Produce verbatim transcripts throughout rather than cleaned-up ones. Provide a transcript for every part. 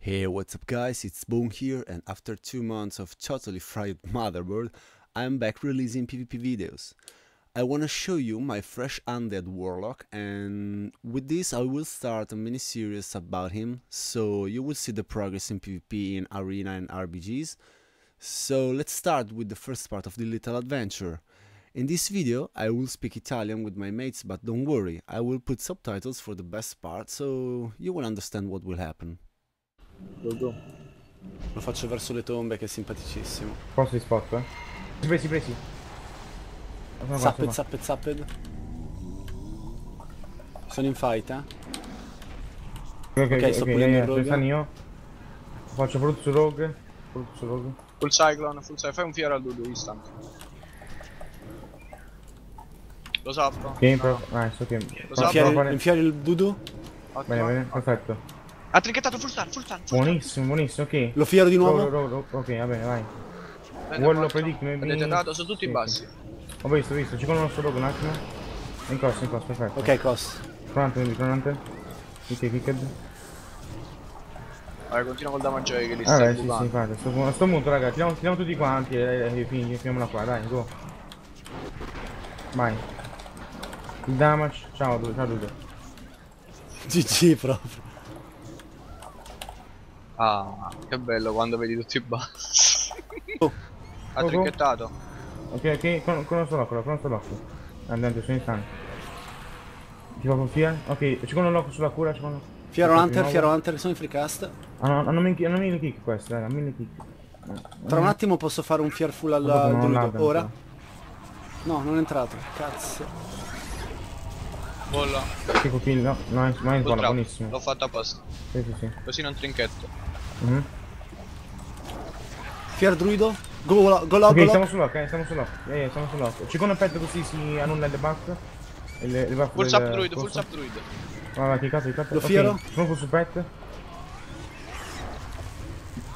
Hey, what's up guys, it's Boone here, and after two months of totally fried motherboard, I'm back releasing PvP videos. I wanna show you my fresh undead warlock, and with this I will start a mini series about him, so you will see the progress in PvP in arena and R B Gs. So let's start with the first part of the little adventure. In this video I will speak Italian with my mates, but don't worry, I will put subtitles for the best part, so you will understand what will happen. Dodo. Lo faccio verso le tombe che è simpaticissimo. Posso di spot, eh? Presi, presi. Zapped, zapped, zapped. Sono in fight, eh? Ok, okay, okay sto okay, pulendo yeah, il rogue. Io. Faccio full su rogue. Full su rogue. Full cyclone, full cyclone. Fai un fiero al Dodo instant. Lo sappo. Ok, no. Nice, ok. Lo sappo. Infiare il Dodo? Bene, bene, perfetto. Ha trinchettato full stun, full stun. Buonissimo, buonissimo, ok. Lo fiero di nuovo? Ro, ro, ro, ok, va bene, vai. Warlock predict me. Avete dato, sono tutti sì, bassi. Ho visto, ho visto, ci conosco solo rogue un attimo. In cost, in cost, perfetto. Ok, cost. Pronante, quindi pronante. Ok, kicked. Allora, continua col damage che li sta bucando. Vabbè, sì, sì, fate. Sto, sto, sto muto, raga, tiriamo, tiriamo tutti quanti e finiamola qua, dai, go. Vai. Il damage, ciao, ciao, ciao. G G proprio. Ah, che bello quando vedi tutti i bassi. Oh. Ha trinchettato. Ok, ok, con, con un solo occhio, con un solo occhio. Andate, sono in stanza. Ti fa con Fier? Ok, ci con un occhio sulla cura, ci con un occhio. Fiero Hunter, Fiero Hunter, sono in free cast. Ah no, hanno mille kick questo, raga, mille kick. Tra un attimo posso fare un Fier full al druido, ora. No, non è entrato, cazzo. Bolla. Kiko kill, no, no, ma è buono, buonissimo. L'ho fatto apposta. Sì, sì, sì. Così non trinchetto. Mm-hmm. Fier druido, go lock, go lock. Ok, siamo sull'oc, eh, siamo sull'oc, eh, siamo sull'oc. C'è con un petto così si annulla il debuff. Il debuff. Full sap druido, full sap druido. Guarda, che cazzo, che cazzo. Lo fiero. Sono sul petto.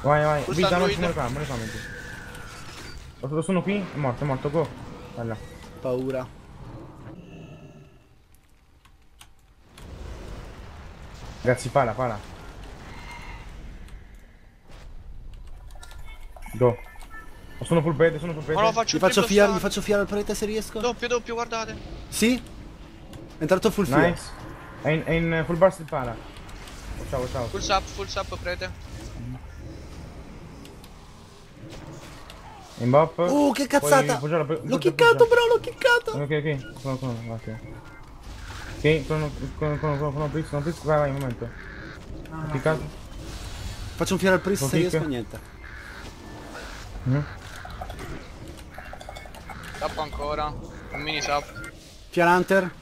Vai, vai. Vita, non me ne fa, me ne fa. Sono qui, è morto, è morto, go. Bella. Paura. Ragazzi, pala, pala. Go. Oh, sono full bed, sono full bed. No, faccio gli, faccio fiar, gli faccio fiare al parete se riesco. Doppio, doppio, guardate. Sì. È entrato full fiar. Nice. È in, è in full burst il pala. Oh, ciao, ciao. Full sap, full sap, prete. In buff. Oh, che cazzata. L'ho kickato, bro, l'ho kickato. Ok, ok. Sono, sono, ok. Ok, sono, sono, sono, sono, sono, sono, vai, vai, un momento. Ah, ho kickato. Faccio un fiare al priest se riesco, niente. Mm. Tappo ancora, un mini sap. Fier Hunter.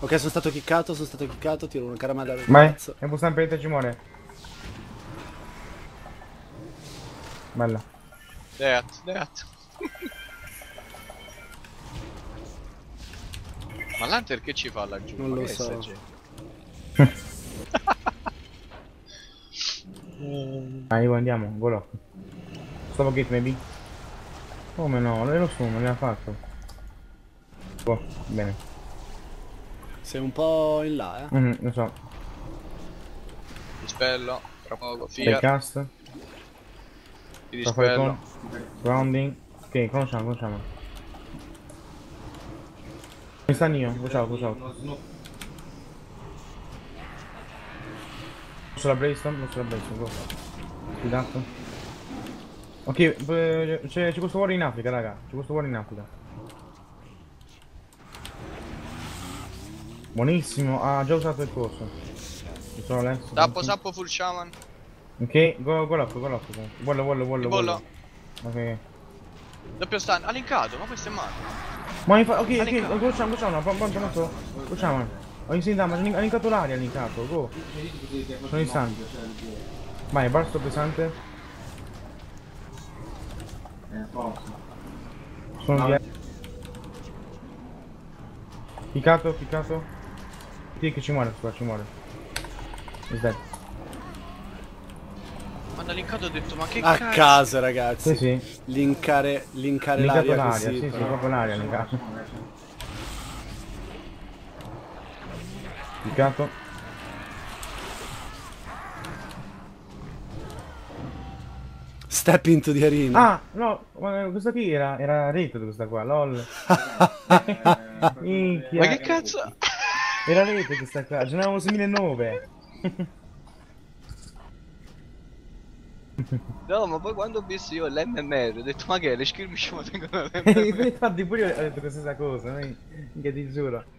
Ok, sono stato kickato, sono stato kickato, tiro una caramata del cazzo. E busta in pete ci muore. Bella. Dead, dead. Ma l'Hunter che ci fa laggiù? Non lo so. Dai, andiamo, volo. Stavo gate maybe. Come no, lo so, non l'ha fatto. Oh, bene. Sei un po' in là, eh? Mm, lo so. Dispello, tra poco, figa. Cast. Ti dispello. Grounding. Ok, conosciamo, conosciamo. Mi stanno io, ciao, ciao. Posso la brainstorm? Non c'è la brainstorm, cosa? Fidato. Ok, c'è questo war in Africa, raga. C'è questo war in Africa. Buonissimo, ha già usato il corso. Tappo, sappo, full shaman. Ok, go, go up, go up. Bollo, bollo, bollo, bollo. Ok. Doppio stun, ha linkato, ma questo è male. Ma infatti, ok, ok, go shaman, go shaman, go shaman. Ho inserito, ma ha linkato l'aria, ha linkato, go. Sono in sangue. Vai, barsto pesante. Eh, forza. Sono via. Piccato, piccato. Sì, che ci muore, qua ci muore. Quando ha linkato ho detto ma che cazzo. A casa ragazzi. Sì, sì. Linkare, linkare l'aria così. L'aria, sì, però. Sì, proprio l'aria linkato. Piccato. Step into the arena. Ah, no, ma questa qui era, era retro questa qua, lol. Minchia. Ma che cazzo? Era retro questa qua, aggiornavamo su millenovecento. No, ma poi quando ho visto io l'M M R ho detto ma che le skirmish mi tengono l'M M R. Infatti pure io ho detto questa cosa, minchia, ti giuro.